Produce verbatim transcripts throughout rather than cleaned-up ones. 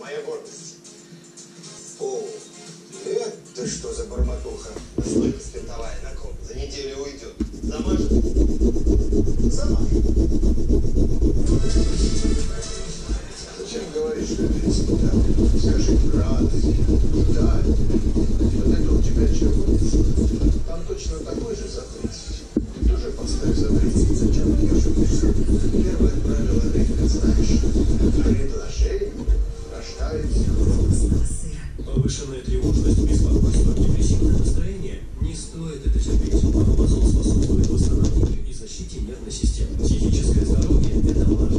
моего... О, это что за бормотуха? Настойка спиртовая на ком? За неделю уйдет. Замажет? Замажет. Зачем говоришь, что это не спирта? Скажи, радость, да, подогрел тебя чего? Там точно такой же за тридцать. Ты тоже поставь за тридцать. Зачем ты еще пишешь? Первое правило рынка знаешь. Предложение рождает всех. Повышенная тревожность, беспокойство, депрессивное настроение. Не стоит это терпеть. Флорбазол способствует восстановлению и защите нервной системы. Психическое здоровье – это важно.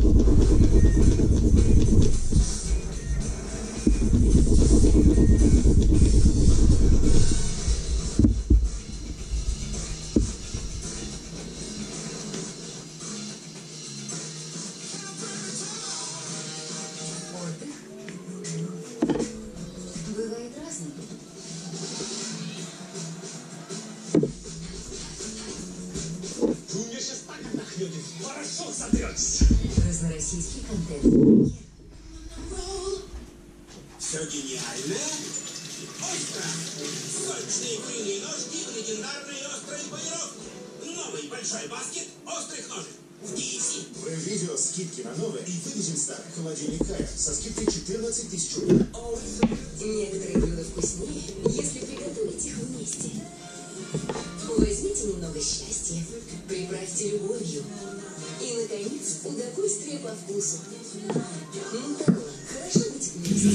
Разнороссийский контент. Все гениально. Остро. Сочные крылья и ножки в легендарной острой панировке. Новый большой баскет острых ножек. В ди эф си. В видео скидки на новые и вывезем старый холодильник Кайф со скидкой четырнадцать тысяч рублей. Некоторые блюда вкуснее, если приготовить их вместе. Возьмите немного счастья, приправьте любовью. И, наконец, удовольствие по вкусу. Ну, да, хорошо быть вместе.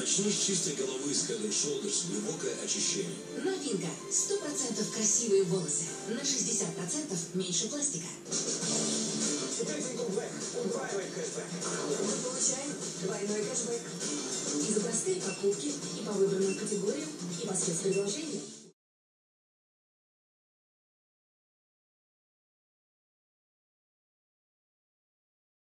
Начни с чистой головы с Head энд Shoulders глубокое очищение. Новинка. сто процентов красивые волосы. На шестьдесят процентов меньше пластика. Мы получаем двойной кэшбэк. И за простые покупки, и по выбранным категориям, и по спецпредложениям.